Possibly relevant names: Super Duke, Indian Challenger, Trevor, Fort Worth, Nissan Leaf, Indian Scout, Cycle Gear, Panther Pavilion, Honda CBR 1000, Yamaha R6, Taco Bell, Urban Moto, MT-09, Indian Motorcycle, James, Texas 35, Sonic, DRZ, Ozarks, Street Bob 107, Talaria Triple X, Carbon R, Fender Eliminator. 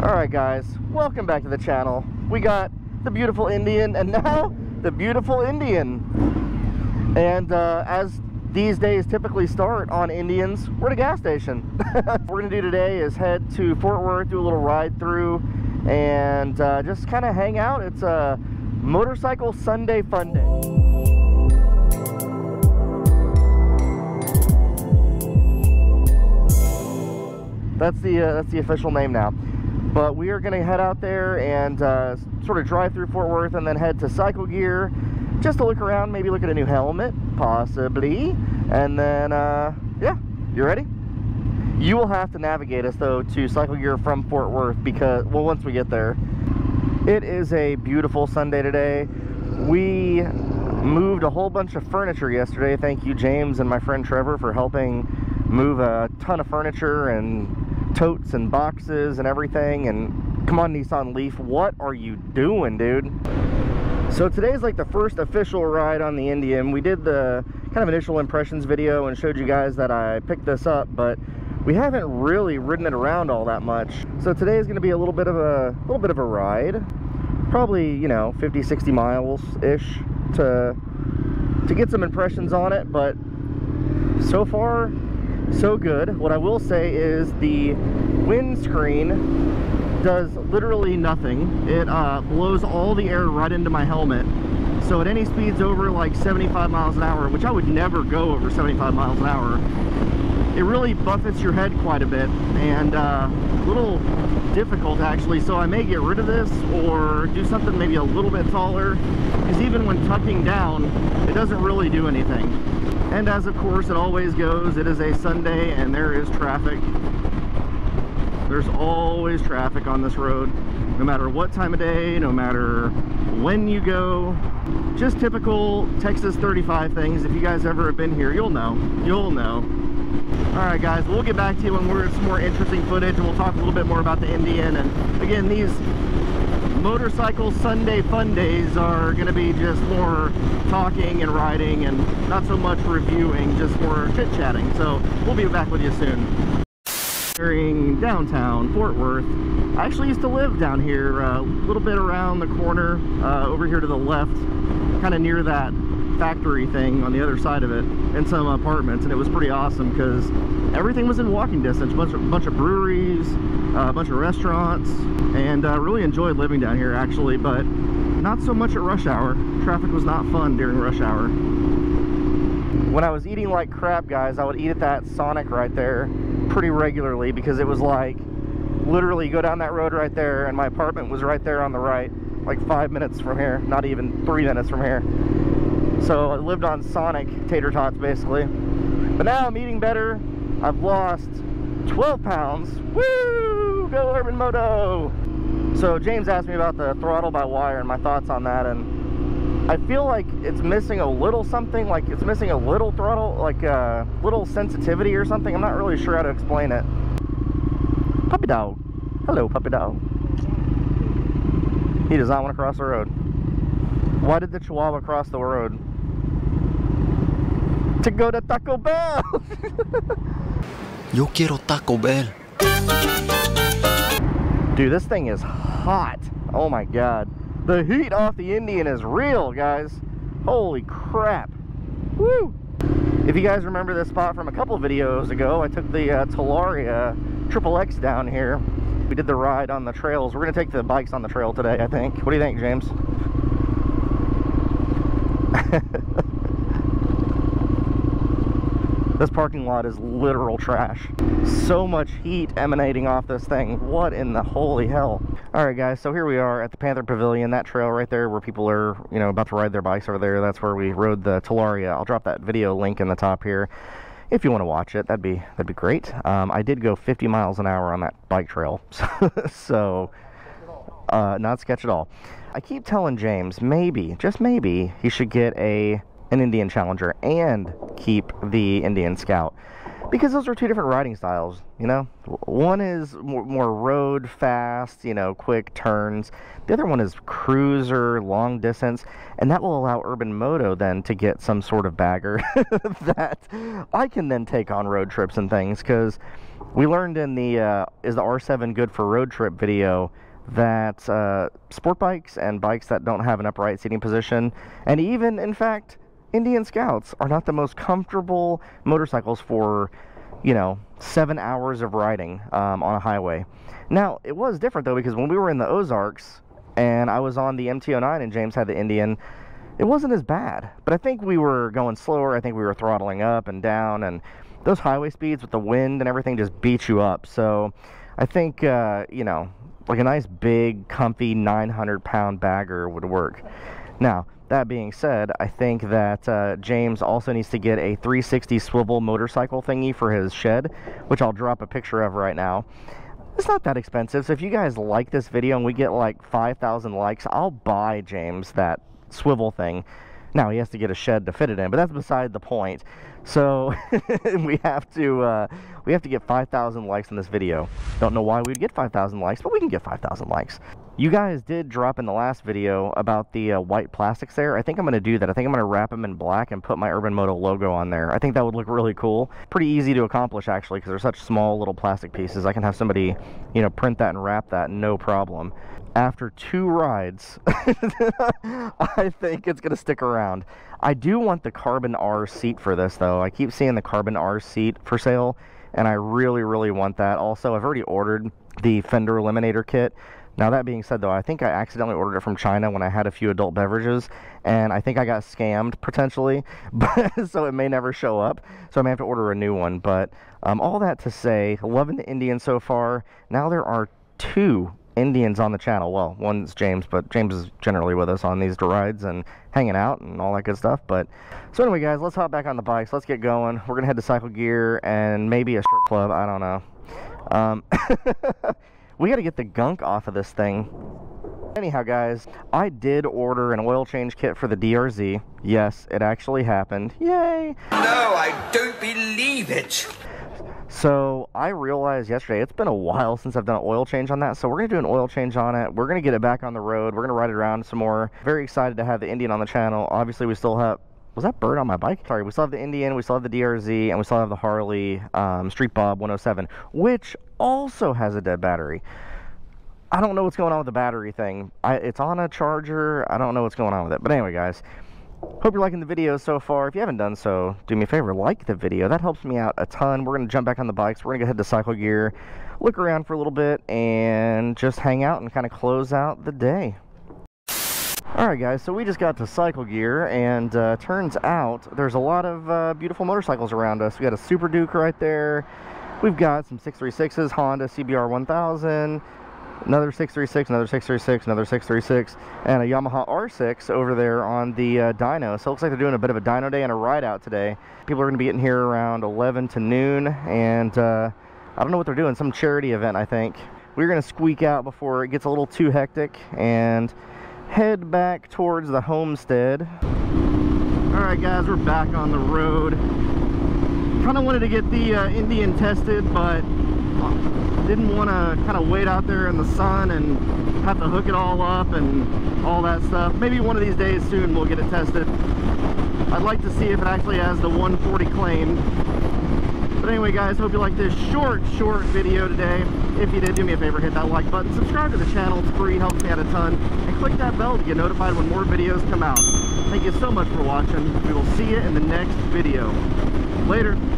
Alright guys, welcome back to the channel. We got the beautiful Indian and now the beautiful Indian. And as these days typically start on Indians, we're at a gas station. What we're going to do today is head to Fort Worth, do a little ride through, and just kind of hang out. It's a motorcycle Sunday fun day. That's the official name now. But we are going to head out there and sort of drive through Fort Worth and then head to Cycle Gear just to look around, maybe look at a new helmet, possibly. And then, yeah, you ready? You will have to navigate us, though, to Cycle Gear from Fort Worth because, well, once we get there. It is a beautiful Sunday today. We moved a whole bunch of furniture yesterday. Thank you, James, and my friend Trevor for helping move a ton of furniture and totes and boxes and everything. And come on, Nissan Leaf, what are you doing, dude? So today's like the first official ride on the Indian. We did the kind of initial impressions video and showed you guys that I picked this up, but we haven't really ridden it around all that much. So today is going to be a little bit of a ride, probably, you know, 50-60 miles ish to get some impressions on it. But so far, so good. What I will say is the windscreen does literally nothing. It blows all the air right into my helmet. So at any speeds over like 75 miles an hour, which I would never go over 75 miles an hour, it really buffets your head quite a bit and a little difficult actually. So I may get rid of this or do something maybe a little bit taller, because even when tucking down, it doesn't really do anything. And as of course it always goes, it is a Sunday and there is traffic. There's always traffic on this road, no matter what time of day, no matter when you go. Just typical Texas 35 things. If you guys ever have been here, you'll know. You'll know. Alright guys, we'll get back to you when we're at some more interesting footage and we'll talk a little bit more about the Indian. And again, these motorcycle Sunday fun days are going to be just more talking and riding and not so much reviewing, just more chit-chatting. So we'll be back with you soon. We're in downtown Fort Worth. I actually used to live down here a little bit around the corner, over here to the left, kind of near that factory thing on the other side of it, in some apartments. And it was pretty awesome because everything was in walking distance. Bunch of breweries, a bunch of restaurants, and I really enjoyed living down here actually, but not so much at rush hour. Traffic was not fun during rush hour. When I was eating like crap, guys, I would eat at that Sonic right there pretty regularly because it was like literally go down that road right there and my apartment was right there on the right, like 5 minutes from here, not even 3 minutes from here. So I lived on Sonic tater tots basically. But now I'm eating better. I've lost 12 pounds. Woo! Go Urban Moto! So James asked me about the throttle by wire and my thoughts on that, and I feel like it's missing a little something, like it's missing a little throttle, like a little sensitivity or something. I'm not really sure how to explain it. Puppy dog. Hello, puppy dog. He does not want to cross the road. Why did the Chihuahua cross the road? To go to Taco Bell! Yo quiero Taco Bell. Dude, this thing is hot. Oh my god. The heat off the Indian is real, guys. Holy crap. Woo! If you guys remember this spot from a couple videos ago, I took the Talaria Triple X down here. We did the ride on the trails. We're going to take the bikes on the trail today, I think. What do you think, James? This parking lot is literal trash. So much heat emanating off this thing. What in the holy hell? All right, guys, so here we are at the Panther Pavilion, that trail right there where people are, you know, about to ride their bikes over there. That's where we rode the Talaria. I'll drop that video link in the top here if you want to watch it. That'd be great. I did go 50 miles an hour on that bike trail, so not sketch at all. I keep telling James maybe, just maybe, he should get an Indian Challenger and keep the Indian Scout. because those are two different riding styles, you know? One is more road, fast, you know, quick turns. The other one is cruiser, long distance, and that will allow Urban Moto then to get some sort of bagger that I can then take on road trips and things, because we learned in the, is the R7 good for road trip video, that sport bikes and bikes that don't have an upright seating position, and even, in fact, Indian Scouts are not the most comfortable motorcycles for, you know, 7 hours of riding on a highway. Now, it was different, though, because when we were in the Ozarks and I was on the MT-09 and James had the Indian, it wasn't as bad. But I think we were going slower. I think we were throttling up and down, and those highway speeds with the wind and everything just beat you up. So I think, you know, like a nice, big, comfy 900-pound bagger would work. Now, that being said, I think that James also needs to get a 360 swivel motorcycle thingy for his shed, which I'll drop a picture of right now. It's not that expensive, so if you guys like this video and we get like 5,000 likes, I'll buy James that swivel thing. Now, he has to get a shed to fit it in, but that's beside the point. So we have to get 5,000 likes on this video. Don't know why we'd get 5,000 likes, but we can get 5,000 likes. You guys did drop in the last video about the white plastics there. I think I'm going to do that. I think I'm going to wrap them in black and put my Urban Moto logo on there. I think that would look really cool. Pretty easy to accomplish, actually, because they're such small little plastic pieces. I can have somebody, you know, print that and wrap that, no problem. After 2 rides, I think it's going to stick around. I do want the Carbon R seat for this, though. I keep seeing the Carbon R seat for sale, and I really, really want that. Also, I've already ordered the Fender Eliminator kit. Now, that being said, though, I think I accidentally ordered it from China when I had a few adult beverages, and I think I got scammed, potentially, but, so it may never show up, so I may have to order a new one. But all that to say, loving the Indian so far. Now there are 2 Indians on the channel. Well, one's James, but James is generally with us on these rides and hanging out and all that good stuff. But so anyway, guys, let's hop back on the bikes. Let's get going. We're going to head to Cycle Gear and maybe a strip club. I don't know. We got to get the gunk off of this thing. Anyhow, guys, I did order an oil change kit for the DRZ. Yes, it actually happened. Yay! No, I don't believe it! So, I realized yesterday, it's been a while since I've done an oil change on that, so we're going to do an oil change on it. We're going to get it back on the road. We're going to ride it around some more. Very excited to have the Indian on the channel. Obviously, we still have... Was that bird on my bike? Sorry, we still have the Indian, we still have the DRZ, and we still have the Harley Street Bob 107, which also has a dead battery. I don't know what's going on with the battery thing. It's on a charger. I don't know what's going on with it. But anyway, guys, hope you're liking the video so far. If you haven't done so, do me a favor, like the video. That helps me out a ton. We're going to jump back on the bikes. We're going to head to Cycle Gear, look around for a little bit, and just hang out and kind of close out the day. Alright guys, so we just got to Cycle Gear, and turns out there's a lot of beautiful motorcycles around us. We got a Super Duke right there, we've got some 636s, Honda CBR 1000, another 636, another 636, another 636, and a Yamaha R6 over there on the dyno. So it looks like they're doing a bit of a dyno day and a ride out today. People are going to be getting here around 11 to noon, and I don't know what they're doing, some charity event I think. We're going to squeak out before it gets a little too hectic, and head back towards the homestead. Alright guys, we're back on the road. Kind of wanted to get the Indian tested, but didn't want to kind of wait out there in the sun and have to hook it all up and all that stuff. Maybe one of these days soon we'll get it tested. I'd like to see if it actually has the 140 claim. But anyway guys, hope you like this short video today. If you did, do me a favor, hit that like button, subscribe to the channel, it's free, helps me out a ton, and click that bell to get notified when more videos come out. Thank you so much for watching, we will see you in the next video. Later!